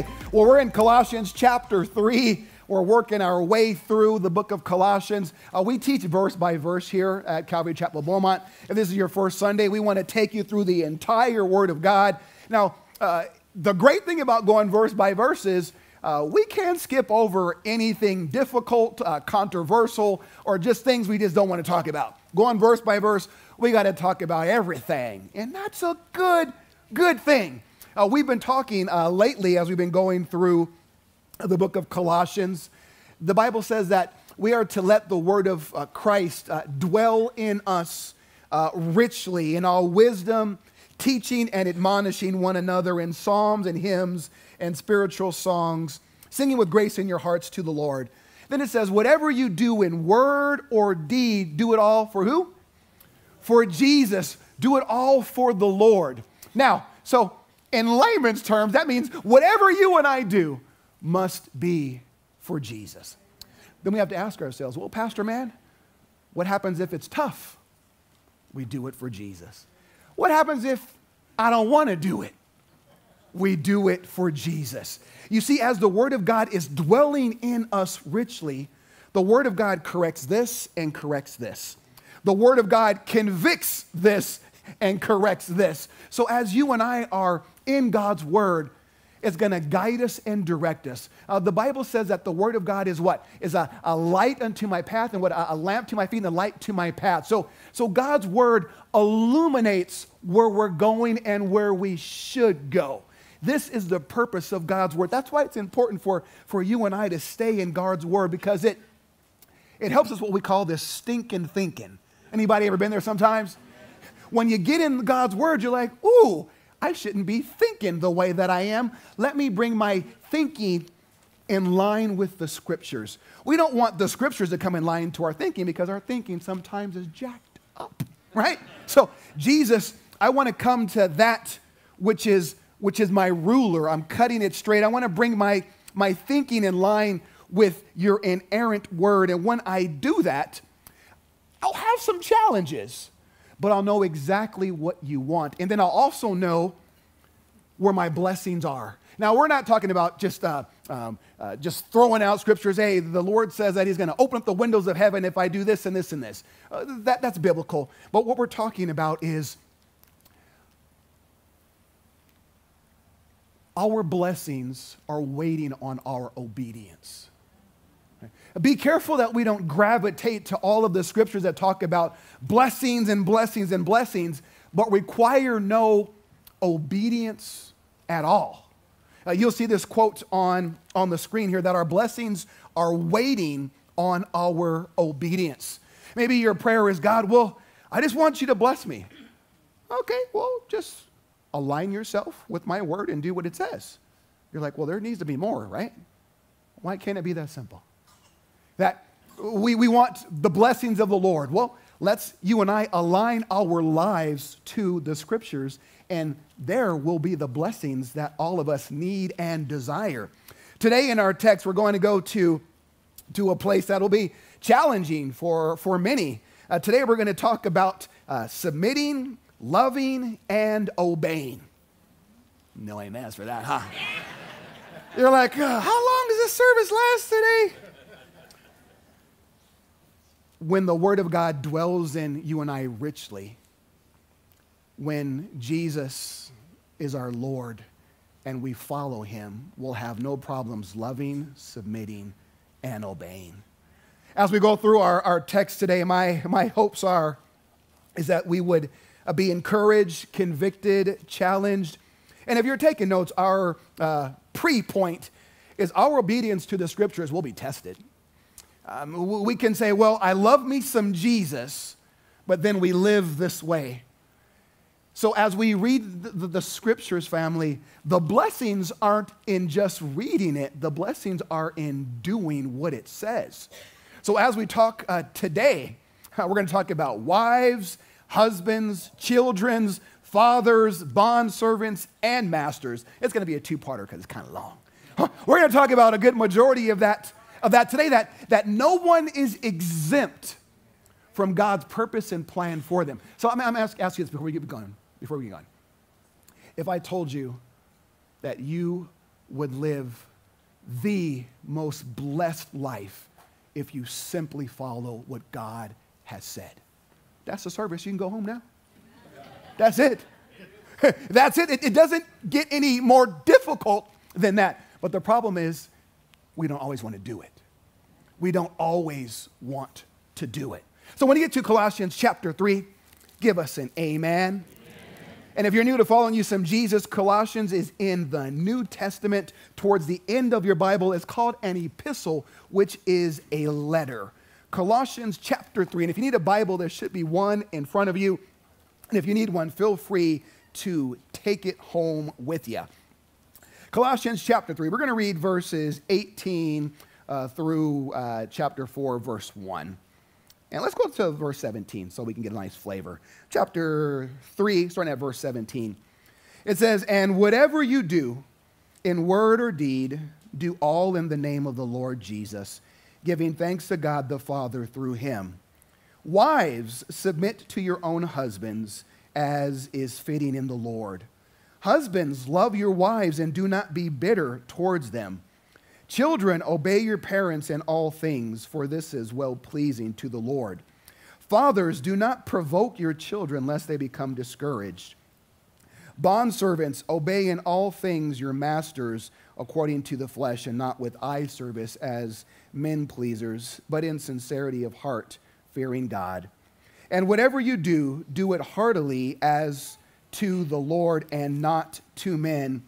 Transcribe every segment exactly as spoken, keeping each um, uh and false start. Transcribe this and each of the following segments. today? Well, we're in Colossians chapter three. We're working our way through the book of Colossians. Uh, we teach verse by verse here at Calvary Chapel Beaumont. If this is your first Sunday, we want to take you through the entire Word of God. Now, uh, the great thing about going verse by verse is uh, we can skip over anything difficult, uh, controversial, or just things we just don't want to talk about. Going verse by verse, we got to talk about everything, and that's a good, good thing. Uh, we've been talking uh, lately as we've been going through the book of Colossians. The Bible says that we are to let the word of uh, Christ uh, dwell in us uh, richly in all wisdom, teaching and admonishing one another in psalms and hymns and spiritual songs, singing with grace in your hearts to the Lord. Then it says, whatever you do in word or deed, do it all for who? For Jesus. Do it all for the Lord. Now, so in layman's terms, that means whatever you and I do must be for Jesus. Then we have to ask ourselves, well, pastor man, what happens if it's tough? We do it for Jesus. What happens if I don't want to do it? We do it for Jesus. You see, as the word of God is dwelling in us richly, the word of God corrects this and corrects this. The word of God convicts this and corrects this. So as you and I are in God's word, it's going to guide us and direct us. Uh, the Bible says that the word of God is what? Is a, a light unto my path and what? A, a lamp to my feet and a light to my path. So, so God's word illuminates where we're going and where we should go. This is the purpose of God's word. That's why it's important for, for you and I to stay in God's word, because it, it helps us what we call this stinking thinking. Anybody ever been there sometimes? When you get in God's word, you're like, ooh, I shouldn't be thinking the way that I am. Let me bring my thinking in line with the scriptures. We don't want the scriptures to come in line to our thinking, because our thinking sometimes is jacked up, right? So Jesus, I want to come to that which is, which is my ruler. I'm cutting it straight. I want to bring my, my thinking in line with your inerrant word. And when I do that, I'll have some challenges, but I'll know exactly what you want. And then I'll also know where my blessings are. Now, we're not talking about just, uh, um, uh, just throwing out scriptures. Hey, the Lord says that he's going to open up the windows of heaven if I do this and this and this. Uh, that, that's biblical. But what we're talking about is our blessings are waiting on our obedience. Be careful that we don't gravitate to all of the scriptures that talk about blessings and blessings and blessings, but require no obedience at all. Uh, you'll see this quote on, on the screen here, that our blessings are waiting on our obedience. Maybe your prayer is, God, well, I just want you to bless me. Okay, well, just align yourself with my word and do what it says. You're like, well, there needs to be more, right? Why can't it be that simple? That we, we want the blessings of the Lord. Well, let's, you and I, align our lives to the scriptures, and there will be the blessings that all of us need and desire. Today in our text, we're going to go to, to a place that will be challenging for, for many. Uh, today we're going to talk about uh, submitting, loving, and obeying. No amens for that, huh? You're like, uh, how long does this service last today? When the word of God dwells in you and I richly, when Jesus is our Lord and we follow him, we'll have no problems loving, submitting, and obeying. As we go through our, our text today, my, my hopes are is that we would be encouraged, convicted, challenged. And if you're taking notes, our uh, pre-point is our obedience to the scriptures will be tested. Um, we can say, well, I love me some Jesus, but then we live this way. So as we read the, the, the scriptures, family, the blessings aren't in just reading it. The blessings are in doing what it says. So as we talk uh, today, uh, we're going to talk about wives, husbands, children, fathers, bondservants, and masters. It's going to be a two-parter because it's kind of long. Huh? We're going to talk about a good majority of that Of that today, that, that no one is exempt from God's purpose and plan for them. So I'm, I'm asking ask you this before we get going. Before we get going, if I told you that you would live the most blessed life if you simply follow what God has said. That's the service. You can go home now. That's it. That's it. It, it doesn't get any more difficult than that. But the problem is we don't always want to do it. We don't always want to do it. So when you get to Colossians chapter three, give us an amen. Amen. And if you're new to following you some Jesus, Colossians is in the New Testament towards the end of your Bible. It's called an epistle, which is a letter. Colossians chapter three. And if you need a Bible, there should be one in front of you. And if you need one, feel free to take it home with you. Colossians chapter three, we're going to read verses eighteen uh, through uh, chapter four, verse one. And let's go to verse seventeen so we can get a nice flavor. Chapter three, starting at verse seventeen. It says, "And whatever you do in word or deed, do all in the name of the Lord Jesus, giving thanks to God the Father through him. Wives, submit to your own husbands, as is fitting in the Lord. Husbands, love your wives and do not be bitter towards them. Children, obey your parents in all things, for this is well-pleasing to the Lord. Fathers, do not provoke your children, lest they become discouraged. Bondservants, obey in all things your masters according to the flesh, and not with eye service as men-pleasers, but in sincerity of heart, fearing God. And whatever you do, do it heartily as to the Lord and not to men,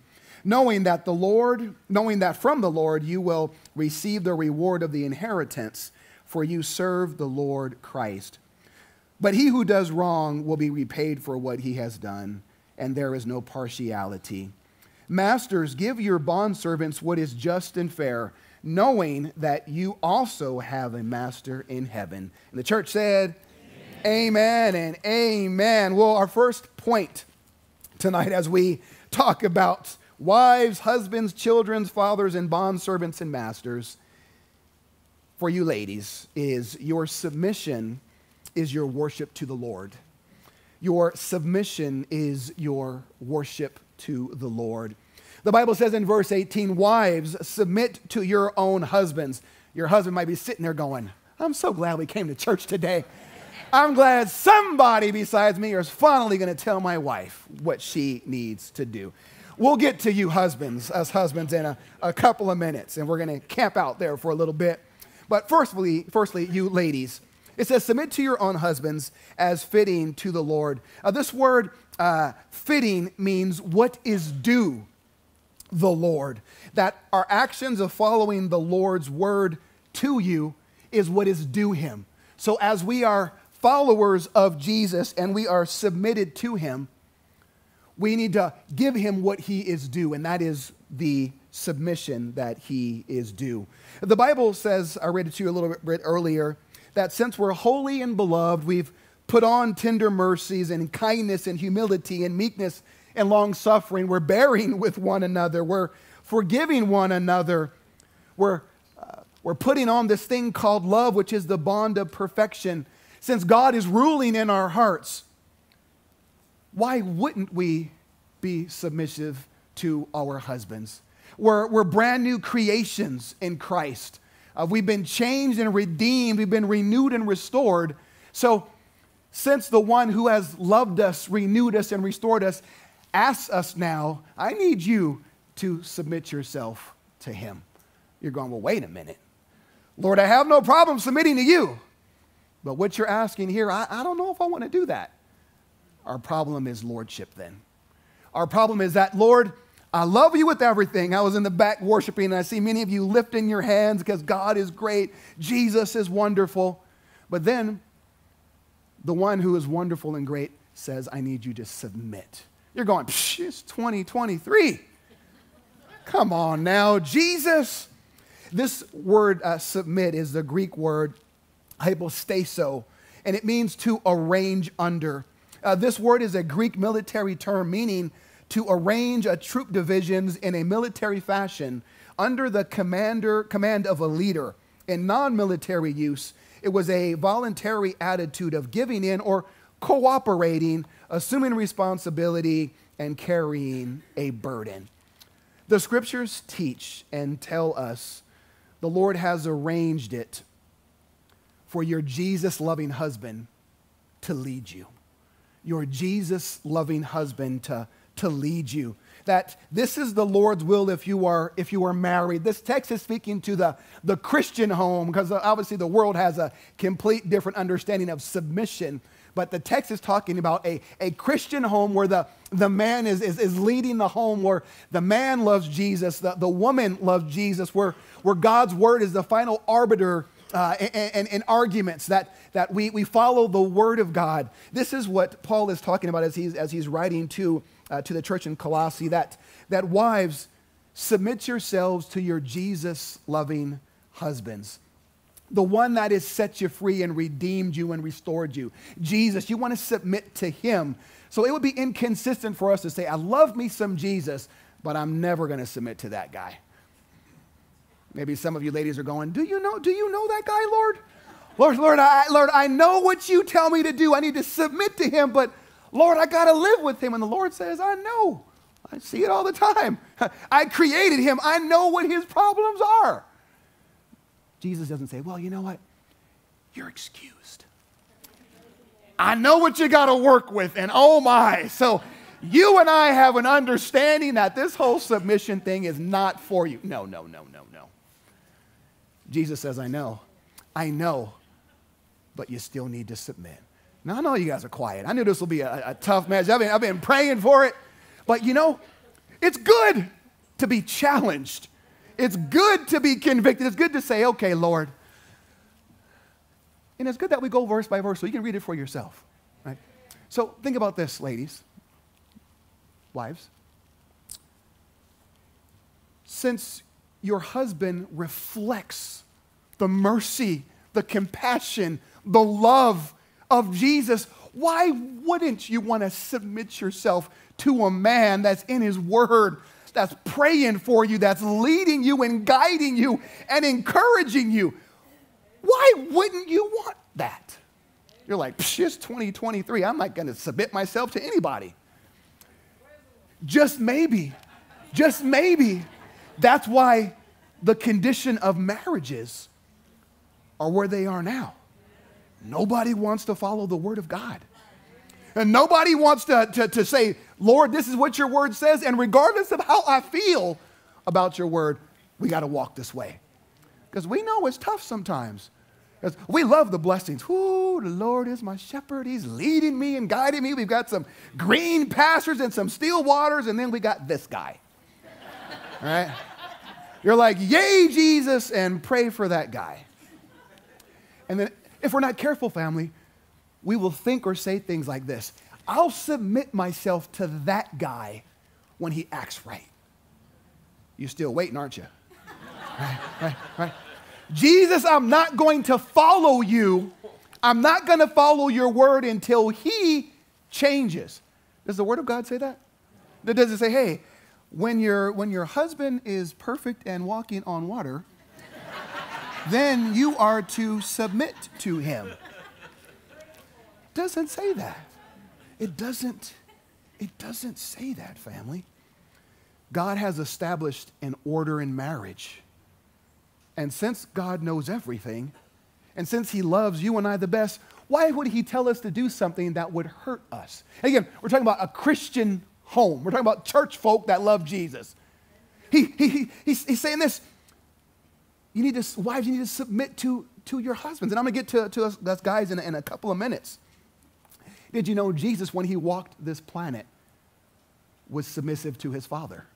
knowing that the Lord, knowing that from the Lord you will receive the reward of the inheritance, for you serve the Lord Christ. But he who does wrong will be repaid for what he has done, and there is no partiality. Masters, give your bondservants what is just and fair, knowing that you also have a master in heaven." And the church said, amen and amen. Well, our first point tonight as we talk about wives, husbands, children, fathers, and bondservants and masters, for you ladies, is your submission is your worship to the Lord. Your submission is your worship to the Lord. The Bible says in verse eighteen, "Wives, submit to your own husbands." Your husband might be sitting there going, "I'm so glad we came to church today. I'm glad somebody besides me is finally going to tell my wife what she needs to do." We'll get to you husbands, us husbands, in a, a couple of minutes, and we're going to camp out there for a little bit. But firstly, firstly, you ladies, it says, "Submit to your own husbands as fitting to the Lord." Uh, this word uh, fitting means what is due the Lord, that our actions of following the Lord's word to you is what is due him. So as we are followers of Jesus and we are submitted to him, we need to give him what he is due, and that is the submission that he is due. The Bible says, I read it to you a little bit earlier, that since we're holy and beloved, we've put on tender mercies and kindness and humility and meekness and long-suffering. We're bearing with one another. We're forgiving one another. We're, uh, we're putting on this thing called love, which is the bond of perfection. Since God is ruling in our hearts, why wouldn't we be submissive to our husbands? We're, we're brand new creations in Christ. Uh, we've been changed and redeemed. We've been renewed and restored. So since the one who has loved us, renewed us, and restored us asks us now, I need you to submit yourself to him. You're going, well, wait a minute. Lord, I have no problem submitting to you. But what you're asking here, I, I don't know if I want to do that. Our problem is lordship then. Our problem is that, Lord, I love you with everything. I was in the back worshiping, and I see many of you lifting your hands because God is great. Jesus is wonderful. But then the one who is wonderful and great says, I need you to submit. You're going, psh, it's twenty twenty-three. Come on now, Jesus. This word uh, submit is the Greek word hypostaso, and it means to arrange under. Uh, this word is a Greek military term meaning to arrange a troop divisions in a military fashion under the commander command of a leader. In non-military use, it was a voluntary attitude of giving in or cooperating, assuming responsibility, and carrying a burden. The scriptures teach and tell us the Lord has arranged it for your Jesus-loving husband to lead you. Your Jesus-loving husband to, to lead you. That this is the Lord's will if you are, if you are married. This text is speaking to the, the Christian home, because obviously the world has a complete different understanding of submission. But the text is talking about a, a Christian home where the, the man is, is, is leading the home, where the man loves Jesus, the, the woman loves Jesus, where, where God's word is the final arbiter uh, in, in, in arguments, that, that we, we follow the word of God. This is what Paul is talking about as he's, as he's writing to, uh, to the church in Colossae, that, that wives, submit yourselves to your Jesus-loving husbands. The one that has set you free and redeemed you and restored you. Jesus, you want to submit to him. So it would be inconsistent for us to say, I love me some Jesus, but I'm never going to submit to that guy. Maybe some of you ladies are going, do you know, do you know that guy, Lord? Lord, Lord, I, Lord, I know what you tell me to do. I need to submit to him, but Lord, I got to live with him. And the Lord says, I know. I see it all the time. I created him. I know what his problems are. Jesus doesn't say, well, you know what? You're excused. I know what you got to work with, and oh my. So you and I have an understanding that this whole submission thing is not for you. No, no, no, no, no. Jesus says, I know. I know. But you still need to submit. Now, I know you guys are quiet. I knew this will be a, a tough message. I've been, I've been praying for it. But, you know, it's good to be challenged. It's good to be convicted. It's good to say, okay, Lord. And it's good that we go verse by verse so you can read it for yourself. Right? So think about this, ladies, wives. Since your husband reflects the mercy, the compassion, the love of Jesus, why wouldn't you want to submit yourself to a man that's in his word, that's praying for you, that's leading you and guiding you and encouraging you? Why wouldn't you want that? You're like, psh, it's twenty twenty-three. I'm not going to submit myself to anybody. Just maybe, just maybe, that's why the condition of marriages are where they are now. Nobody wants to follow the word of God. And nobody wants to, to, to say, Lord, this is what your word says. And regardless of how I feel about your word, we got to walk this way. Because we know it's tough sometimes. Because we love the blessings. Ooh, the Lord is my shepherd. He's leading me and guiding me. We've got some green pastures and some still waters. And then we got this guy. All right? You're like, yay, Jesus, and pray for that guy. And then if we're not careful, family, we will think or say things like this. I'll submit myself to that guy when he acts right. You're still waiting, aren't you? Right, right, right. Jesus, I'm not going to follow you. I'm not going to follow your word until he changes. Does the word of God say that? Does it say, hey, when, you're, when your husband is perfect and walking on water, then you are to submit to him? Doesn't say that. It doesn't, it doesn't say that, family. God has established an order in marriage. And since God knows everything, and since he loves you and I the best, why would he tell us to do something that would hurt us? And again, we're talking about a Christian home. We're talking about church folk that love Jesus. He, he, he, he's, he's saying this. You need to, wives, you need to submit to, to your husbands. And I'm going to get to, to us, us guys in, in a couple of minutes. Did you know Jesus, when he walked this planet, was submissive to his Father?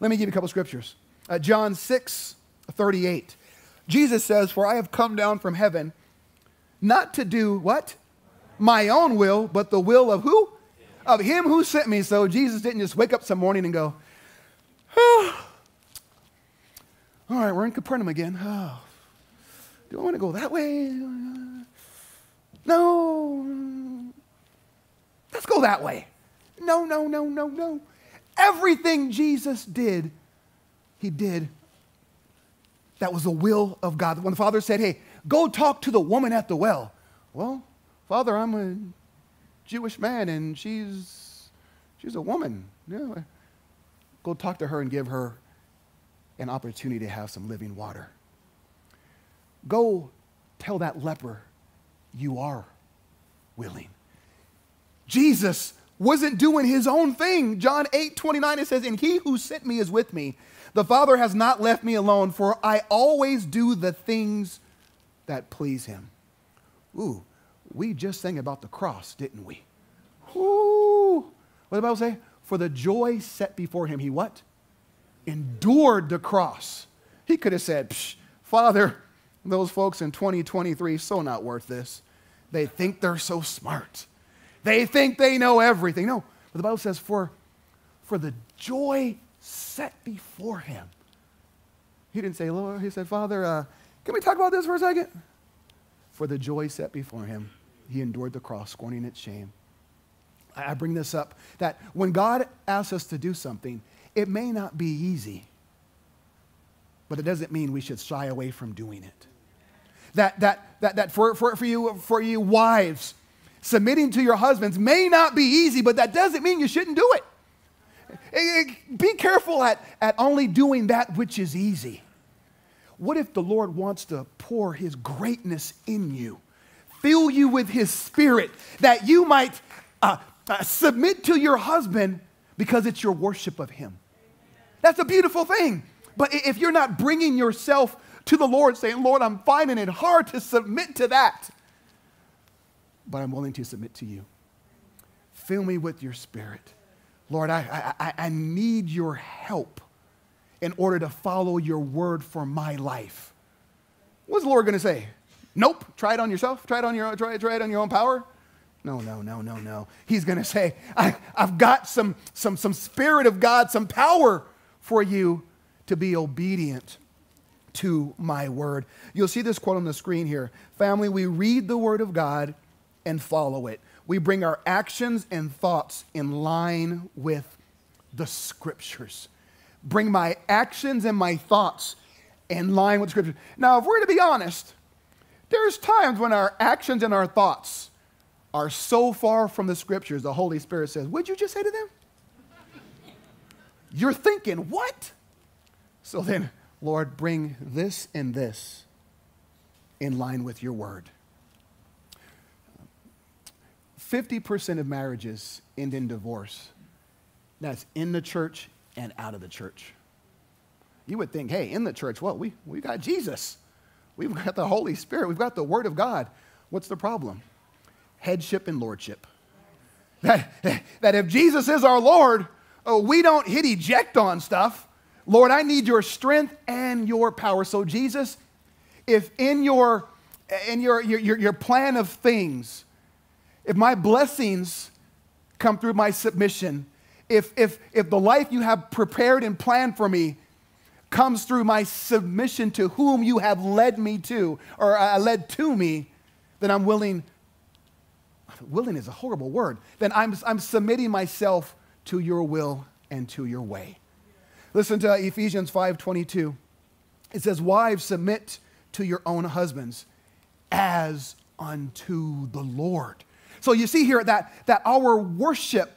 Let me give you a couple scriptures. Uh, John six, thirty-eight. Jesus says, for I have come down from heaven not to do what? My own will, but the will of who? Of him who sent me. So Jesus didn't just wake up some morning and go, oh, all right, we're in Capernaum again. Oh, do I want to go that way? No. Let's go that way. No, no, no, no, no. Everything Jesus did, he did. That was the will of God. When the Father said, hey, go talk to the woman at the well. Well, Father, I'm a Jewish man and she's, she's a woman. Yeah. Go talk to her and give her an opportunity to have some living water. Go tell that leper, you are willing. Jesus wasn't doing his own thing. John eight twenty-nine, it says, and he who sent me is with me. The Father has not left me alone, for I always do the things that please him. Ooh, we just sang about the cross, didn't we? Ooh, what did the Bible say? For the joy set before him, he what? Endured the cross. He could have said, psh, Father, those folks in twenty twenty-three, so not worth this. They think they're so smart. They think they know everything. No, but the Bible says, for, for the joy set before him. He didn't say, Lord, he said, Father, uh, can we talk about this for a second? For the joy set before him, he endured the cross, scorning its shame. I bring this up, that when God asks us to do something, it may not be easy, but it doesn't mean we should shy away from doing it. That, that, that, that for, for, for, you, for you wives, submitting to your husbands may not be easy, but that doesn't mean you shouldn't do it. It, it be careful at, at only doing that which is easy. What if the Lord wants to pour his greatness in you, fill you with his spirit, that you might uh, uh, submit to your husband because it's your worship of him? That's a beautiful thing. But if you're not bringing yourself to the Lord saying, Lord, I'm finding it hard to submit to that, but I'm willing to submit to you. Fill me with your spirit. Lord, I, I, I need your help in order to follow your word for my life. What's the Lord going to say? Nope. Try it on yourself. Try it on your, try, try it on your own power. No, no, no, no, no. He's going to say, I, I've got some, some, some spirit of God, some power for you to be obedient to my word. You'll see this quote on the screen here. Family, we read the word of God and follow it. We bring our actions and thoughts in line with the scriptures. Bring my actions and my thoughts in line with the scriptures. Now, if we're to be honest, there's times when our actions and our thoughts are so far from the scriptures, the Holy Spirit says, what'd you just say to them? You're thinking, what? So then, Lord, bring this and this in line with your word. fifty percent of marriages end in divorce. That's in the church and out of the church. You would think, hey, in the church, well, we, we got Jesus. We've got the Holy Spirit. We've got the word of God. What's the problem? Headship and lordship. That, that if Jesus is our Lord, oh, we don't hit eject on stuff. Lord, I need your strength and your power. So Jesus, if in your, in your, your, your plan of things, if my blessings come through my submission, if, if, if the life you have prepared and planned for me comes through my submission to whom you have led me to, or uh, led to me, then I'm willing. Willing is a horrible word. Then I'm, I'm submitting myself to your will and to your way. Listen to Ephesians five twenty-two. It says, wives, submit to your own husbands as unto the Lord. So you see here that, that our worship,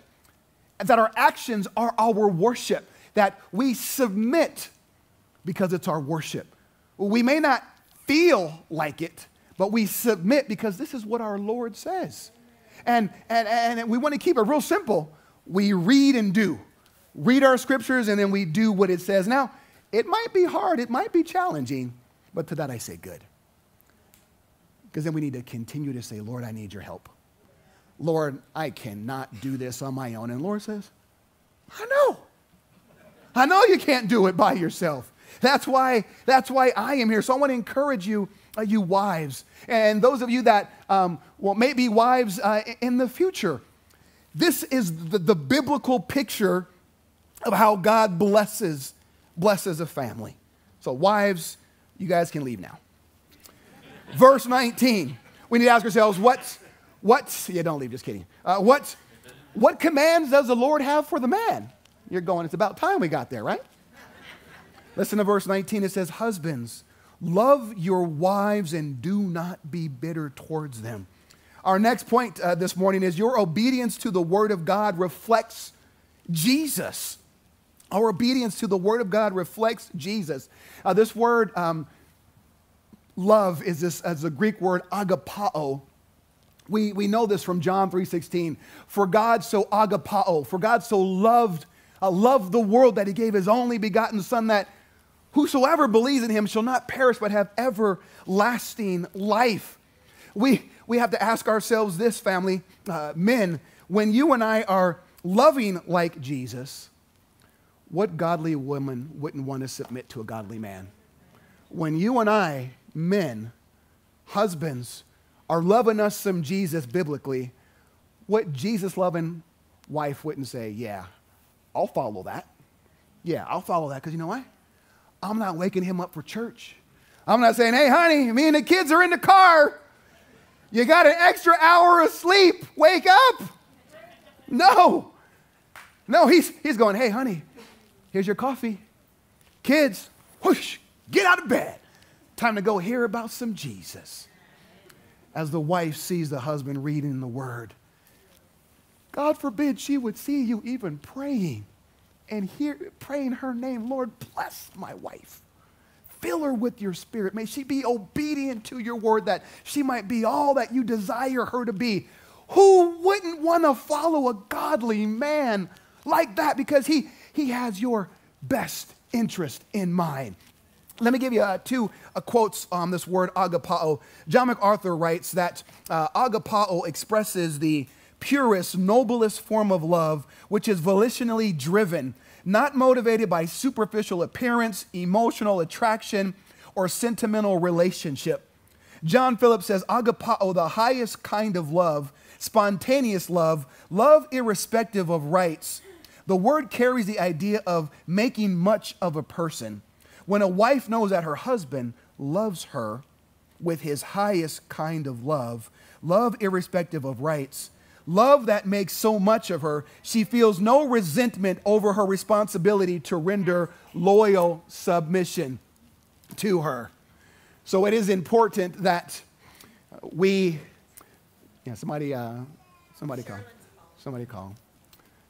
that our actions are our worship, that we submit because it's our worship. We may not feel like it, but we submit because this is what our Lord says. And, and, and we want to keep it real simple. We read and do. Read our scriptures and then we do what it says. Now, it might be hard. It might be challenging. But to that I say good. Because then we need to continue to say, Lord, I need your help. Lord, I cannot do this on my own. And Lord says, I know. I know you can't do it by yourself. That's why, that's why I am here. So I want to encourage you, uh, you wives, and those of you that, um, well, maybe wives uh, in the future. This is the, the biblical picture of how God blesses, blesses a family. So wives, you guys can leave now. Verse nineteen, we need to ask ourselves, what's, what's, yeah, don't leave, just kidding. Uh, what's, what commands does the Lord have for the man? You're going, it's about time we got there, right? Listen to verse nineteen. It says, husbands, love your wives and do not be bitter towards them. Our next point uh, this morning is your obedience to the word of God reflects Jesus Our obedience to the Word of God reflects Jesus. Uh, this word, um, love, is this as a Greek word, agapao. We, we know this from John three sixteen. For God so agapao, for God so loved, uh, loved the world that he gave his only begotten Son, that whosoever believes in him shall not perish but have everlasting life. We, we have to ask ourselves this, family, uh, men, when you and I are loving like Jesus, what godly woman wouldn't want to submit to a godly man? When you and I, men, husbands, are loving us some Jesus biblically, what Jesus-loving wife wouldn't say, yeah, I'll follow that. Yeah, I'll follow that, because you know what? I'm not waking him up for church. I'm not saying, hey, honey, me and the kids are in the car. You got an extra hour of sleep. Wake up. No. No, he's, he's going, hey, honey, here's your coffee. Kids, whoosh, get out of bed. Time to go hear about some Jesus. As the wife sees the husband reading the Word, God forbid she would see you even praying and hear, praying her name. Lord, bless my wife. Fill her with your Spirit. May she be obedient to your Word, that she might be all that you desire her to be. Who wouldn't want to follow a godly man like that? Because he, he has your best interest in mind. Let me give you uh, two uh, quotes on this word, agapao. John MacArthur writes that uh, agapao expresses the purest, noblest form of love, which is volitionally driven, not motivated by superficial appearance, emotional attraction, or sentimental relationship. John Phillips says, agapao, the highest kind of love, spontaneous love, love irrespective of rights. The word carries the idea of making much of a person. When a wife knows that her husband loves her with his highest kind of love, love irrespective of rights, love that makes so much of her, she feels no resentment over her responsibility to render loyal submission to her. So it is important that we, yeah, somebody, uh, somebody call, somebody call,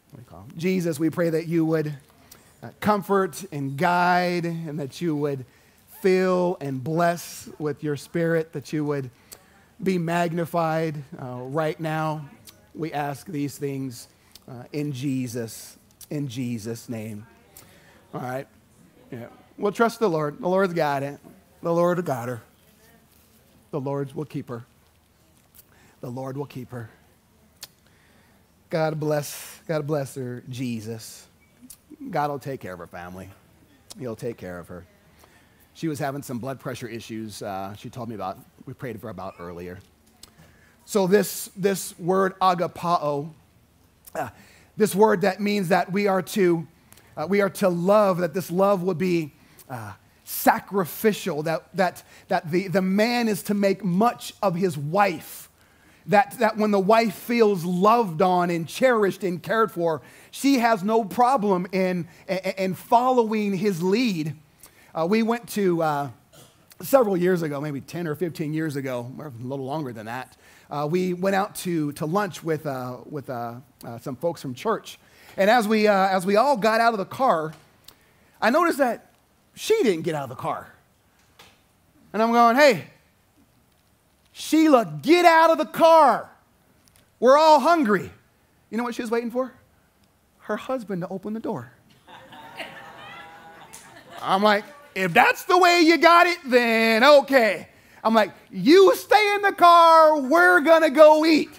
somebody call. Jesus, we pray that you would Uh, comfort and guide, and that you would fill and bless with your Spirit, that you would be magnified uh, right now. We ask these things uh, in Jesus, in Jesus' name. All right. Yeah. We'll trust the Lord. The Lord's got it. The Lord got her. The Lord will keep her. The Lord will keep her. God bless, God bless her, Jesus. God will take care of her, family. He'll take care of her. She was having some blood pressure issues. Uh, she told me about, we prayed for about earlier. So this, this word agapao, uh, this word that means that we are to, uh, we are to love, that this love would be uh, sacrificial, that, that, that the, the man is to make much of his wife. That, that when the wife feels loved on and cherished and cared for, she has no problem in, in, in following his lead. Uh, we went to, uh, several years ago, maybe ten or fifteen years ago, or a little longer than that, uh, we went out to, to lunch with, uh, with uh, uh, some folks from church. And as we, uh, as we all got out of the car, I noticed that she didn't get out of the car. And I'm going, hey, Sheila, get out of the car. We're all hungry. You know what she was waiting for? Her husband to open the door. I'm like, if that's the way you got it, then okay. I'm like, you stay in the car. We're going to go eat.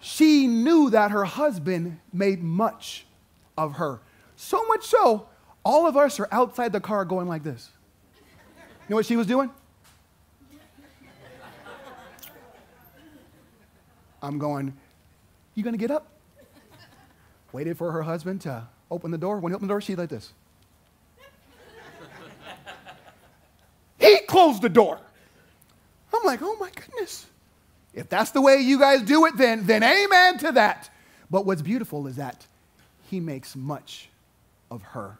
She knew that her husband made much of her. So much so, all of us are outside the car going like this. You know what she was doing? I'm going, you gonna get up? Waited for her husband to open the door. When he opened the door, she like this. He closed the door. I'm like, oh my goodness. If that's the way you guys do it, then, then amen to that. But what's beautiful is that he makes much of her.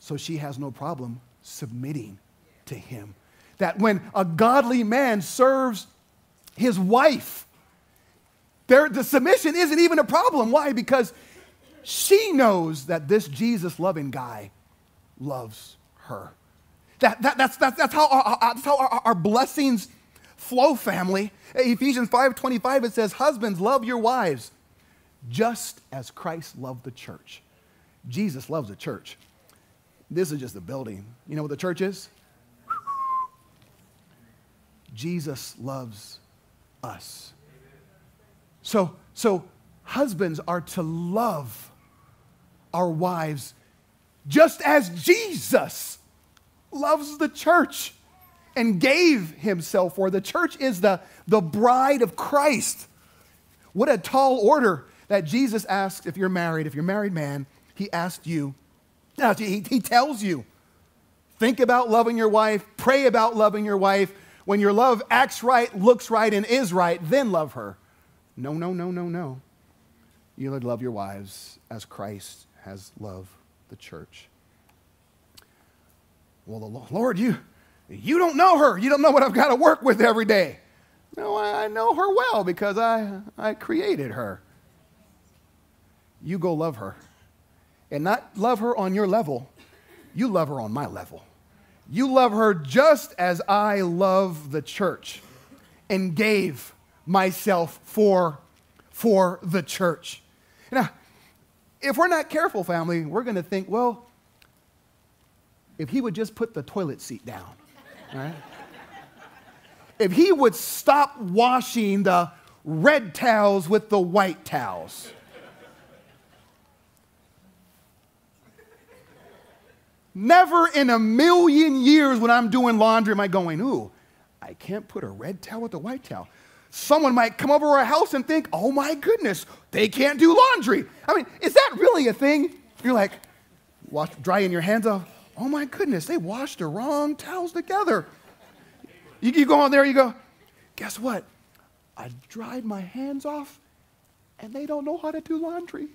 So she has no problem submitting to him. That when a godly man serves his wife, There, the submission isn't even a problem. Why? Because she knows that this Jesus-loving guy loves her. That, that, that's, that, that's how, our, that's how our, our blessings flow, family. Ephesians five twenty-five, it says, husbands, love your wives just as Christ loved the church. Jesus loves the church. This is just a building. You know what the church is? Jesus loves us. So, so husbands are to love our wives just as Jesus loves the church and gave himself for. The church is the, the bride of Christ. What a tall order that Jesus asked if you're married. If you're a married man, he asked you, he, he tells you, think about loving your wife, pray about loving your wife. When your love acts right, looks right, and is right, then love her. No, no, no, no, no. You would love your wives as Christ has loved the church. Well, the Lord, you, you don't know her. You don't know what I've got to work with every day. No, I know her well because I, I created her. You go love her. And not love her on your level. You love her on my level. You love her just as I love the church and gave myself for, for the church. Now, if we're not careful, family, we're going to think, well, if he would just put the toilet seat down, right? If he would stop washing the red towels with the white towels. Never in a million years when I'm doing laundry am I going, ooh, I can't put a red towel with a white towel. Someone might come over our house and think, oh my goodness, they can't do laundry. I mean, is that really a thing? You're like, wash, drying your hands off. Oh my goodness, they washed the wrong towels together. You, you go on there, you go, guess what? I dried my hands off and they don't know how to do laundry.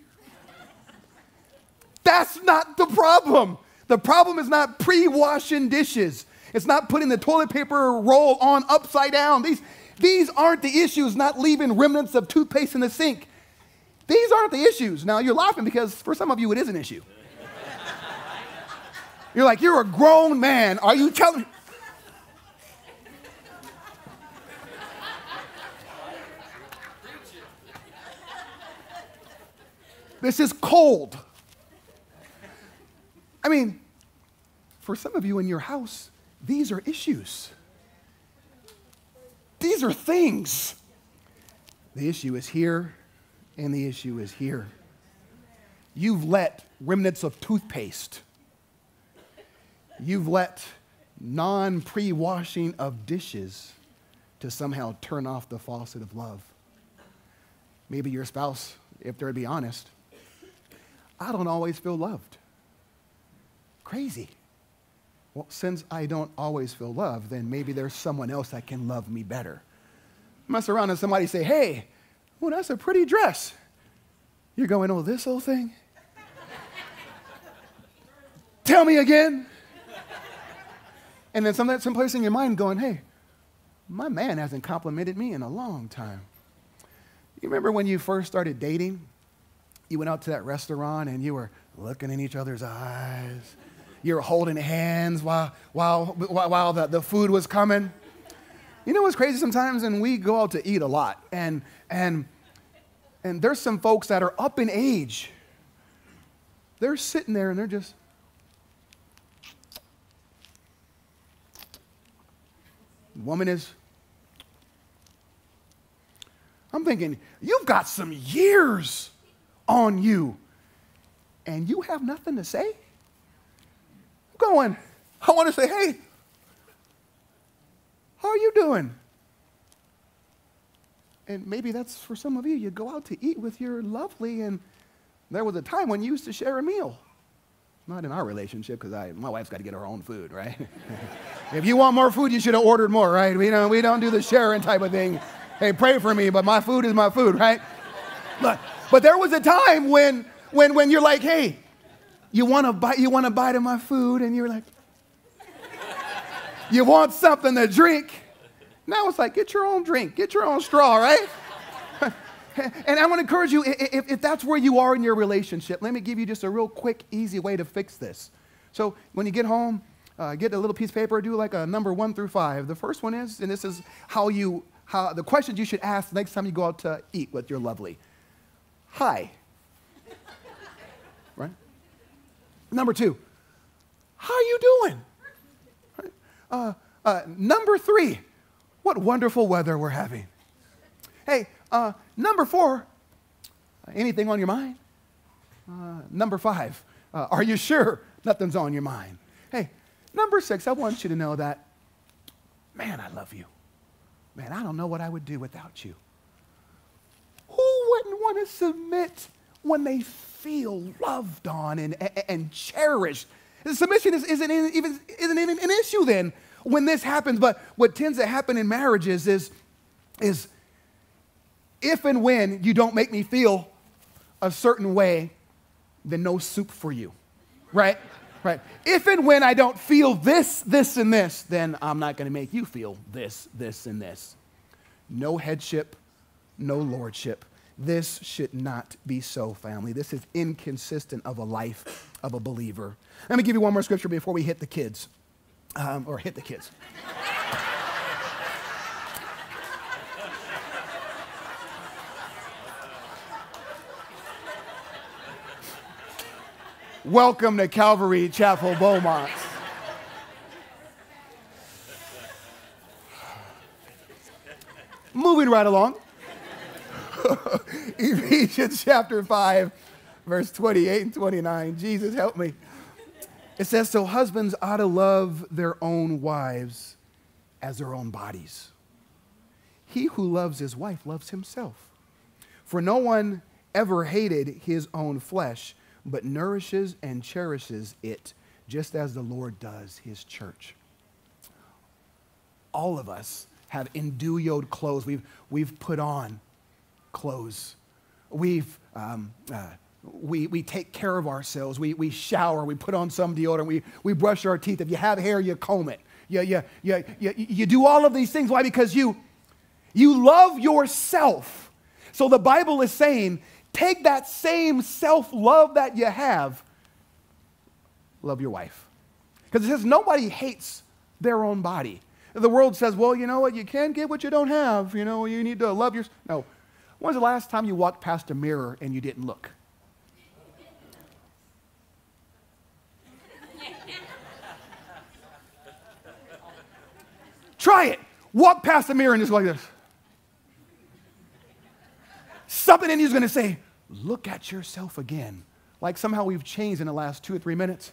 That's not the problem. The problem is not pre-washing dishes. It's not putting the toilet paper roll on upside down. These, these aren't the issues, not leaving remnants of toothpaste in the sink. These aren't the issues. Now, you're laughing because for some of you, it is an issue. You're like, you're a grown man. Are you telling me? This is cold. I mean, for some of you in your house, these are issues. These are things. The issue is here, and the issue is here. You've let remnants of toothpaste. You've let non-pre-washing of dishes to somehow turn off the faucet of love. Maybe your spouse, if they'd be honest, I don't always feel loved. Crazy. Well, since I don't always feel loved, then maybe there's someone else that can love me better. Mess around and somebody say, hey, well, that's a pretty dress. You're going, oh, this whole thing? Tell me again. And then some, some place in your mind going, hey, my man hasn't complimented me in a long time. You remember when you first started dating? You went out to that restaurant and you were looking in each other's eyes. You're holding hands while, while, while the, the food was coming. You know what's crazy sometimes? And we go out to eat a lot. And, and, and there's some folks that are up in age. They're sitting there and they're just. The woman is. I'm thinking, you've got some years on you. And you have nothing to say? I'm going, I want to say, hey, how are you doing? And maybe that's for some of you. You go out to eat with your lovely, and there was a time when you used to share a meal. Not in our relationship, because I, my wife's got to get her own food, right? If you want more food, you should have ordered more, right? We don't, we don't do the sharing type of thing. Hey, pray for me, but my food is my food, right? But, but there was a time when When, when you're like, hey, you want to bite, you want a bite of my food, and you're like, you want something to drink. Now it's like, get your own drink, get your own straw, right? And I want to encourage you, if, if that's where you are in your relationship, let me give you just a real quick, easy way to fix this. So when you get home, uh, get a little piece of paper, do like a number one through five. The first one is, and this is how you, how the questions you should ask next time you go out to eat with your lovely. Hi. Right? Number two, how are you doing? Right? Uh, uh, number three, what wonderful weather we're having. Hey, uh, number four, anything on your mind? Uh, number five, uh, are you sure nothing's on your mind? Hey, number six, I want you to know that, man, I love you. Man, I don't know what I would do without you. Who wouldn't want to submit when they feel loved on and, and, and cherished? Submission is, isn't, even, isn't even an issue then when this happens. But what tends to happen in marriages is, is if and when you don't make me feel a certain way, then no soup for you, right? Right. If and when I don't feel this, this, and this, then I'm not going to make you feel this, this, and this. No headship, no lordship. This should not be so, family. This is inconsistent of a life of a believer. Let me give you one more scripture before we hit the kids, um, or hit the kids. Welcome to Calvary Chapel Beaumont. Moving right along. Ephesians chapter five, verse twenty-eight and twenty-nine. Jesus, help me. It says, so husbands ought to love their own wives as their own bodies. He who loves his wife loves himself. For no one ever hated his own flesh, but nourishes and cherishes it, just as the Lord does his church. All of us have endued clothes. We've, we've put on clothes. We've, um, uh, we, we take care of ourselves. We, we shower. We put on some deodorant. We, we brush our teeth. If you have hair, you comb it. You, you, you, you, you do all of these things. Why? Because you, you love yourself. So the Bible is saying, take that same self-love that you have, love your wife. Because it says nobody hates their own body. The world says, well, you know what, you can't get what you don't have. You know, you need to love your... No. When's the last time you walked past a mirror and you didn't look? Try it. Walk past the mirror and just go like this. Something in you is going to say, look at yourself again. Like somehow we've changed in the last two or three minutes.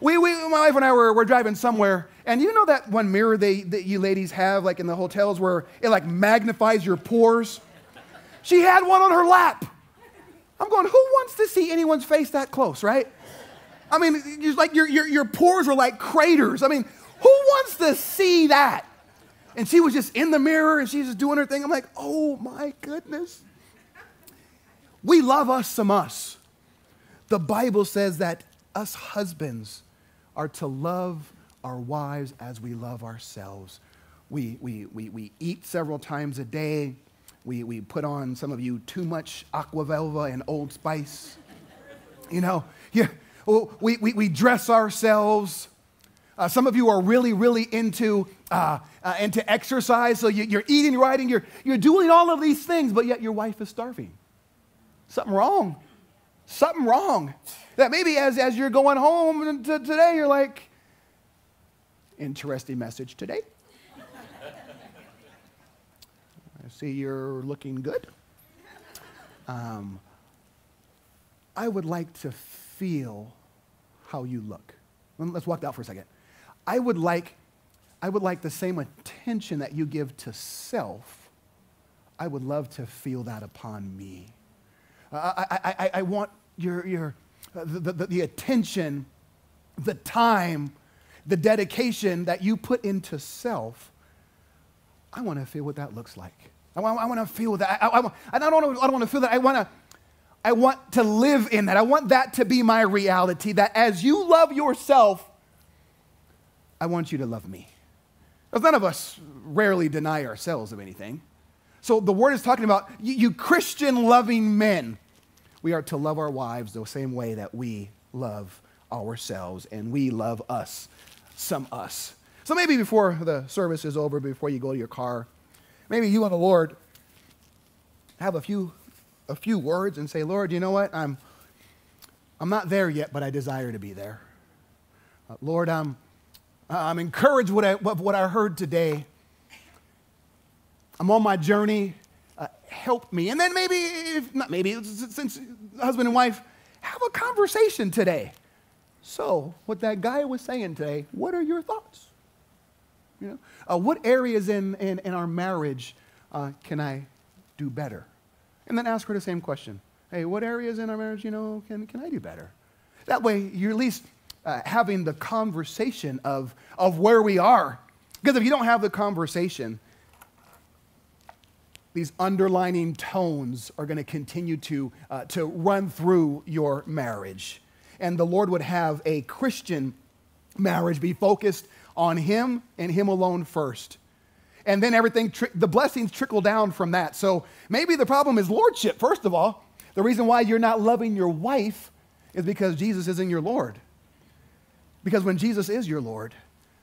We, we, my wife and I were, were driving somewhere, and you know that one mirror they, that you ladies have, like in the hotels, where it like magnifies your pores? She had one on her lap. I'm going, who wants to see anyone's face that close, right? I mean, it's like your, your, your pores are like craters. I mean, who wants to see that? And she was just in the mirror, and she's just doing her thing. I'm like, oh my goodness. We love us some us. The Bible says that us husbands are to love our wives as we love ourselves. We, we, we, we eat several times a day. We, we put on, some of you, too much aqua velva and Old Spice. You know, yeah, we, we, we dress ourselves. Uh, some of you are really, really into, uh, uh, into exercise. So you, you're eating, riding, you're, you're doing all of these things, but yet your wife is starving. Something wrong. Something wrong. That maybe as, as you're going home to today, you're like, interesting message today. I see you're looking good. Um, I would like to feel how you look. Let's walk out for a second. I would like, I would like the same attention that you give to self. I would love to feel that upon me. I, I, I, I want your, your, the, the, the attention, the time, the dedication that you put into self. I want to feel what that looks like. I want, I want to feel that. I, I, want, I, don't want to, I don't want to feel that. I want to, I want to live in that. I want that to be my reality, that as you love yourself, I want you to love me. Because none of us rarely deny ourselves of anything. So the word is talking about you, you Christian-loving men. We are to love our wives the same way that we love ourselves and we love us, some us. So maybe before the service is over, before you go to your car, maybe you and the Lord have a few, a few words and say, Lord, you know what? I'm, I'm not there yet, but I desire to be there. Uh, Lord, I'm, I'm encouraged what I, what I heard today. I'm on my journey. Uh, help me. And then maybe, if not maybe, since husband and wife, have a conversation today. So what that guy was saying today, what are your thoughts? You know, uh, what areas in, in, in our marriage uh, can I do better? And then ask her the same question. Hey, what areas in our marriage, you know, can, can I do better? That way you're at least uh, having the conversation of, of where we are. Because if you don't have the conversation, these underlining tones are going to continue to, uh, to run through your marriage. And the Lord would have a Christian marriage be focused on Him and Him alone first. And then everything, tri- the blessings trickle down from that. So maybe the problem is lordship, first of all. The reason why you're not loving your wife is because Jesus isn't your Lord. Because when Jesus is your Lord,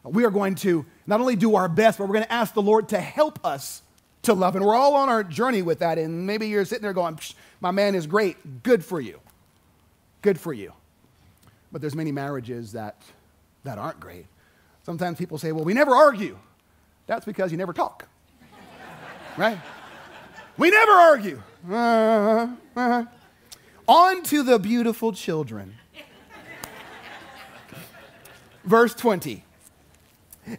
we are going to not only do our best, but we're going to ask the Lord to help us to love. And we're all on our journey with that. And maybe you're sitting there going, my man is great. Good for you. Good for you. But there's many marriages that, that aren't great. Sometimes people say, well, we never argue. That's because you never talk, right? We never argue. Uh, uh. On to the beautiful children. Verse twenty.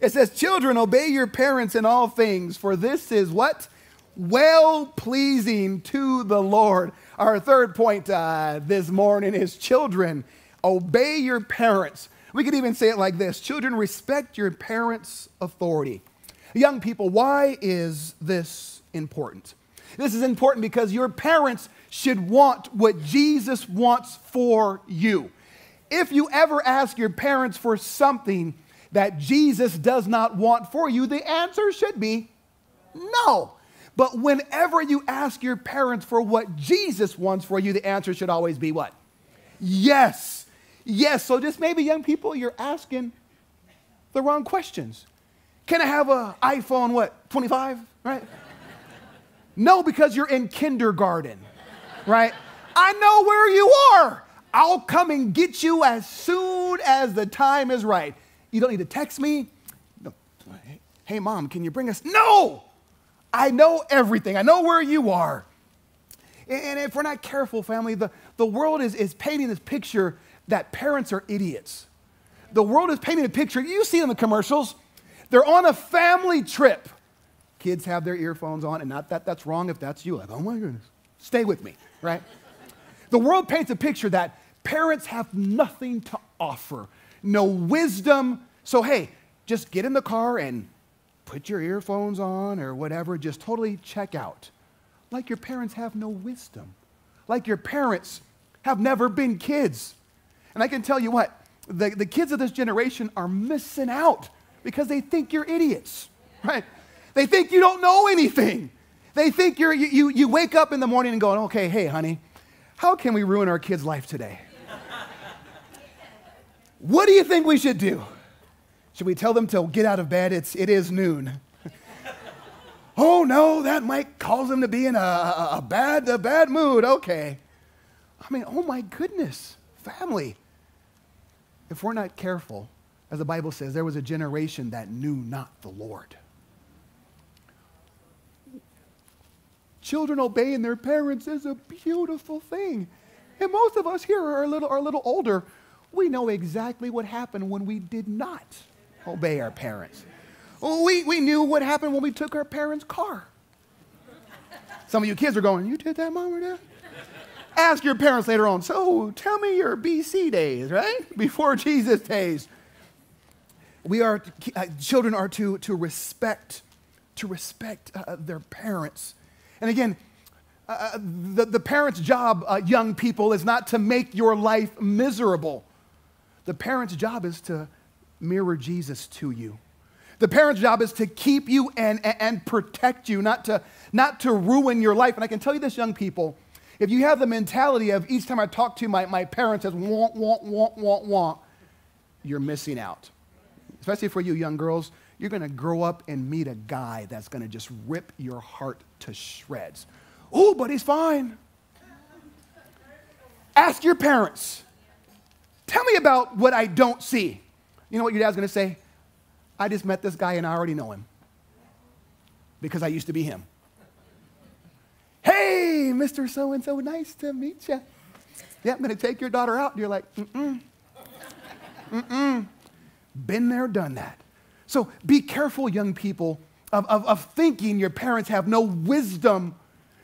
It says, children, obey your parents in all things, for this is what? Well-pleasing to the Lord. Our third point uh, this morning is children, obey your parents. We could even say it like this. Children, respect your parents' authority. Young people, why is this important? This is important because your parents should want what Jesus wants for you. If you ever ask your parents for something that Jesus does not want for you, the answer should be no. But whenever you ask your parents for what Jesus wants for you, the answer should always be what? Yes. Yes. So just maybe, young people, you're asking the wrong questions. Can I have an iPhone, what, twenty-five, right? No, because you're in kindergarten, right? I know where you are. I'll come and get you as soon as the time is right. You don't need to text me. No. Hey, Mom, can you bring us? No, I know everything. I know where you are. And if we're not careful, family, the, the world is, is painting this picture that parents are idiots. The world is painting a picture. You see it in the commercials. They're on a family trip. Kids have their earphones on, and not that that's wrong if that's you. Like, oh my goodness, stay with me, right? The world paints a picture that parents have nothing to offer, no wisdom. So hey, just get in the car and put your earphones on or whatever. Just totally check out. Like your parents have no wisdom. Like your parents have never been kids. And I can tell you what, the, the kids of this generation are missing out. Because they think you're idiots, right? They think you don't know anything. They think you're, you, you, you wake up in the morning and going, okay, hey, honey, how can we ruin our kid's life today? What do you think we should do? Should we tell them to get out of bed? It's, it is noon. Oh, no, that might cause them to be in a, a, a, bad, a bad mood. Okay. I mean, oh, my goodness, family. If we're not careful, as the Bible says, there was a generation that knew not the Lord. Children obeying their parents is a beautiful thing. And most of us here are a little, are a little older. We know exactly what happened when we did not obey our parents. We, we knew what happened when we took our parents' car. Some of you kids are going, you did that, Mom or Dad? Ask your parents later on, so tell me your B C days, right? Before Jesus days. We are, uh, children are to, to respect, to respect uh, their parents. And again, uh, the, the parent's job, uh, young people, is not to make your life miserable. The parent's job is to mirror Jesus to you. The parent's job is to keep you and, and protect you, not to, not to ruin your life. And I can tell you this, young people, if you have the mentality of each time I talk to my, my parents as womp, womp, womp, womp, womp, you're missing out. Especially for you young girls, you're going to grow up and meet a guy that's going to just rip your heart to shreds. Oh, but he's fine. Ask your parents. Tell me about what I don't see. You know what your dad's going to say? I just met this guy and I already know him because I used to be him. Hey, Mister So-and-so, nice to meet you. Yeah, I'm going to take your daughter out. And you're like, mm-mm, mm-mm. Been there, done that. So be careful, young people, of, of, of thinking your parents have no wisdom,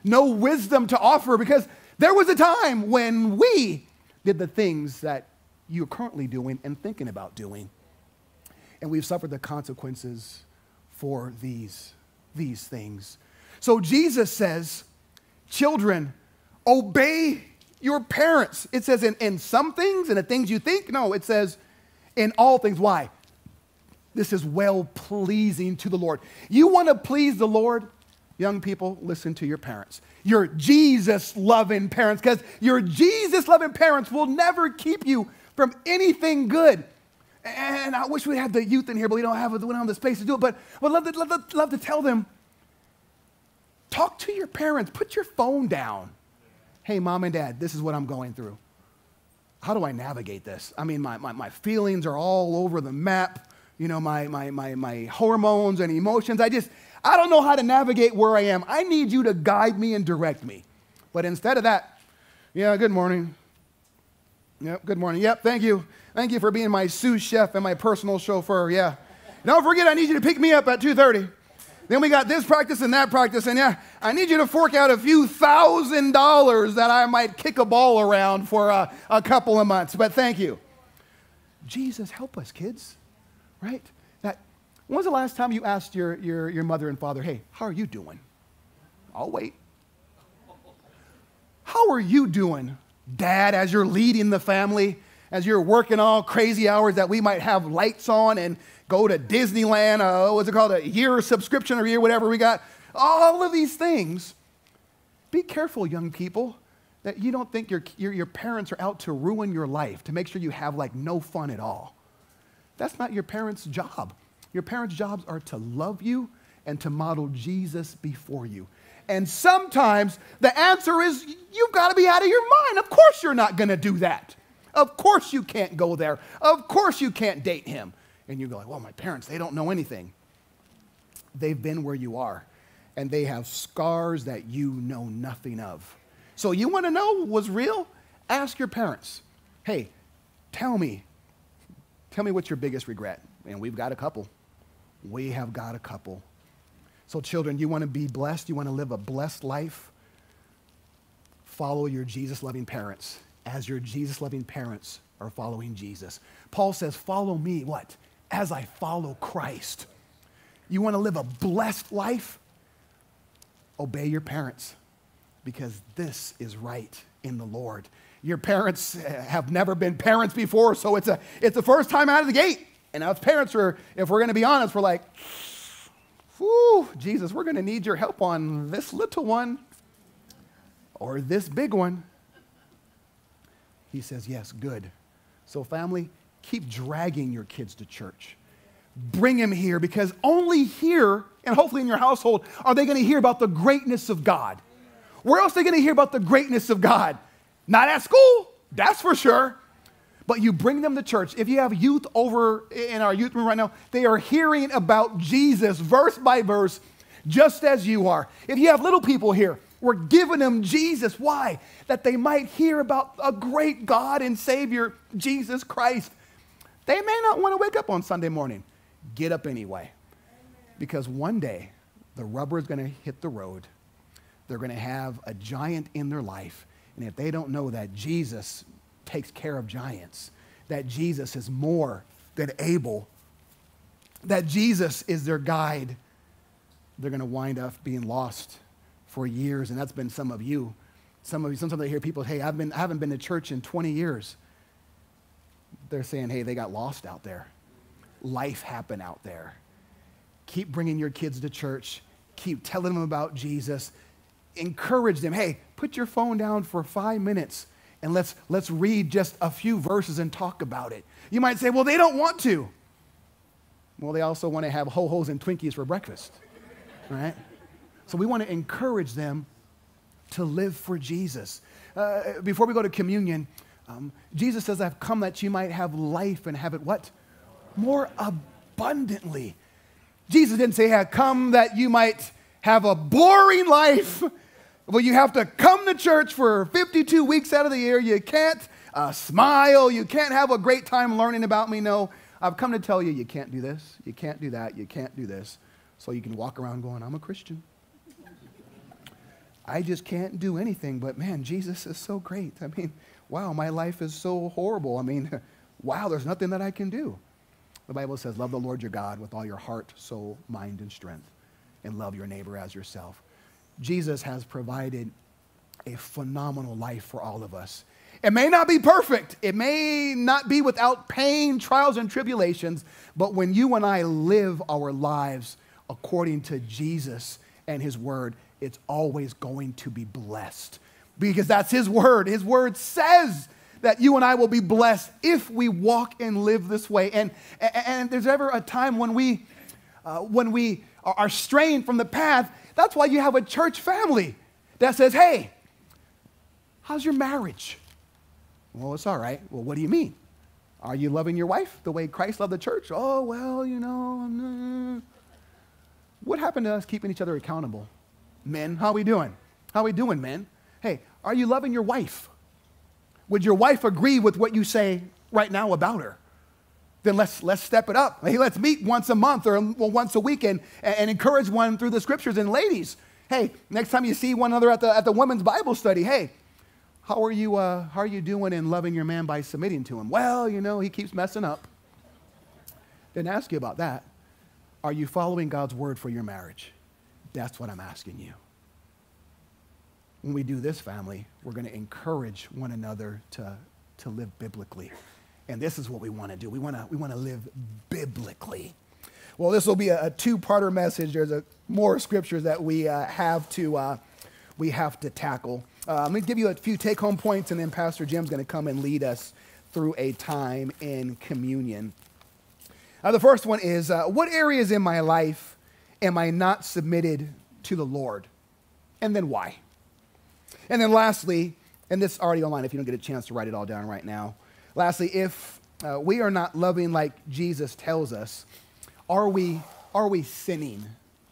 no wisdom to offer, because there was a time when we did the things that you're currently doing and thinking about doing. And we've suffered the consequences for these, these things. So Jesus says, children, obey your parents. It says in, in some things, in the things you think. No, it says in all things. Why? This is well-pleasing to the Lord. You want to please the Lord? Young people, listen to your parents. Your Jesus-loving parents, because your Jesus-loving parents will never keep you from anything good. And I wish we had the youth in here, but we don't have, we don't have the space to do it. But I would love to, love, to, love to tell them, talk to your parents. Put your phone down. Hey, mom and dad, this is what I'm going through. How do I navigate this? I mean, my, my, my feelings are all over the map. You know, my, my, my, my hormones and emotions. I just, I don't know how to navigate where I am. I need you to guide me and direct me. But instead of that, yeah, good morning. Yep, good morning. Yep, thank you. Thank you for being my sous chef and my personal chauffeur, yeah. Don't forget, I need you to pick me up at two thirty. Then we got this practice and that practice, and yeah, I need you to fork out a few thousand dollars that I might kick a ball around for a, a couple of months, but thank you. Jesus, help us, kids, right? Now, when was the last time you asked your, your, your mother and father, hey, how are you doing? I'll wait. How are you doing, Dad, as you're leading the family? As you're working all crazy hours that we might have lights on and go to Disneyland, uh, what's it called, a year subscription or a year, whatever we got, all of these things. Be careful, young people, that you don't think your, your, your parents are out to ruin your life, to make sure you have like no fun at all. That's not your parents' job. Your parents' jobs are to love you and to model Jesus before you. And sometimes the answer is you've got to be out of your mind. Of course you're not going to do that. Of course you can't go there. Of course you can't date him. And you go like, well, my parents, they don't know anything. They've been where you are, and they have scars that you know nothing of. So you want to know what's real? Ask your parents. Hey, tell me. Tell me what's your biggest regret. And we've got a couple. We have got a couple. So children, you want to be blessed? You want to live a blessed life? Follow your Jesus-loving parents as your Jesus-loving parents are following Jesus. Paul says, follow me, what? As I follow Christ. You want to live a blessed life? Obey your parents, because this is right in the Lord. Your parents have never been parents before, so it's a, it's the first time out of the gate. And as parents, are, if we're going to be honest, we're like, whew, Jesus, we're going to need your help on this little one or this big one. He says, yes, good. So family, keep dragging your kids to church. Bring them here, because only here, and hopefully in your household, are they going to hear about the greatness of God. Where else are they going to hear about the greatness of God? Not at school, that's for sure. But you bring them to church. If you have youth over in our youth room right now, they are hearing about Jesus verse by verse, just as you are. If you have little people here, we're giving them Jesus. Why? That they might hear about a great God and Savior, Jesus Christ. They may not want to wake up on Sunday morning. Get up anyway. Amen. Because one day, the rubber is going to hit the road. They're going to have a giant in their life. And if they don't know that Jesus takes care of giants, that Jesus is more than able, that Jesus is their guide, they're going to wind up being lost for years, and that's been some of you. Some of you, sometimes I hear people, hey, I've been, I haven't been to church in twenty years. They're saying, hey, they got lost out there. Life happened out there. Keep bringing your kids to church. Keep telling them about Jesus. Encourage them. Hey, put your phone down for five minutes and let's, let's read just a few verses and talk about it. You might say, well, they don't want to. Well, they also want to have Ho-Hos and Twinkies for breakfast, right? So we want to encourage them to live for Jesus. Uh, before we go to communion, um, Jesus says, I've come that you might have life and have it what? More abundantly. Jesus didn't say, I've come that you might have a boring life. Well, you have to come to church for fifty-two weeks out of the year. You can't uh, smile. You can't have a great time learning about me. No, I've come to tell you, you can't do this. You can't do that. You can't do this. So you can walk around going, I'm a Christian. I just can't do anything, but man, Jesus is so great. I mean, wow, my life is so horrible. I mean, wow, there's nothing that I can do. The Bible says, love the Lord your God with all your heart, soul, mind, and strength, and love your neighbor as yourself. Jesus has provided a phenomenal life for all of us. It may not be perfect. It may not be without pain, trials, and tribulations, but when you and I live our lives according to Jesus and his word, it's always going to be blessed because that's his word. His word says that you and I will be blessed if we walk and live this way. And, and, and there's ever a time when we, uh, when we are straying from the path. That's why you have a church family that says, hey, how's your marriage? Well, it's all right. Well, what do you mean? Are you loving your wife the way Christ loved the church? Oh, well, you know. Nah. What happened to us keeping each other accountable? Men, how we doing? How we doing, men? Hey, are you loving your wife? Would your wife agree with what you say right now about her? Then let's, let's step it up. Hey, let's meet once a month or well, once a week and, and encourage one through the scriptures. And ladies, hey, next time you see one another at the, at the women's Bible study, hey, how are you, uh, how are you doing in loving your man by submitting to him? Well, you know, he keeps messing up. Didn't ask you about that. Are you following God's word for your marriage? That's what I'm asking you. When we do this, family, we're going to encourage one another to, to live biblically. And this is what we want to do. We want to, we want to live biblically. Well, this will be a, a two-parter message. There's a, more scriptures that we, uh, have, to, uh, we have to tackle. Uh, I'm going to give you a few take-home points, and then Pastor Jim's going to come and lead us through a time in communion. Uh, the first one is, uh, what areas in my life am I not submitted to the Lord? And then why? And then lastly, and this is already online if you don't get a chance to write it all down right now. Lastly, if uh, we are not loving like Jesus tells us, are we, are we sinning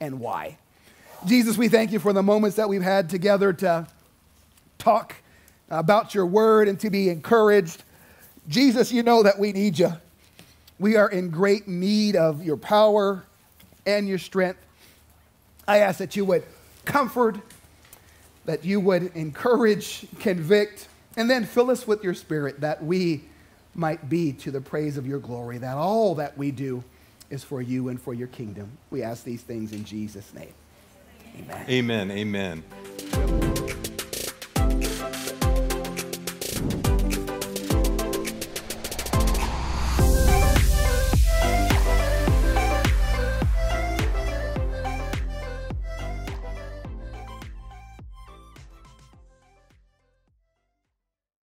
and why? Jesus, we thank you for the moments that we've had together to talk about your word and to be encouraged. Jesus, you know that we need you. We are in great need of your power and your strength. I ask that you would comfort, that you would encourage, convict, and then fill us with your spirit that we might be to the praise of your glory, that all that we do is for you and for your kingdom. We ask these things in Jesus' name. Amen. Amen. Amen.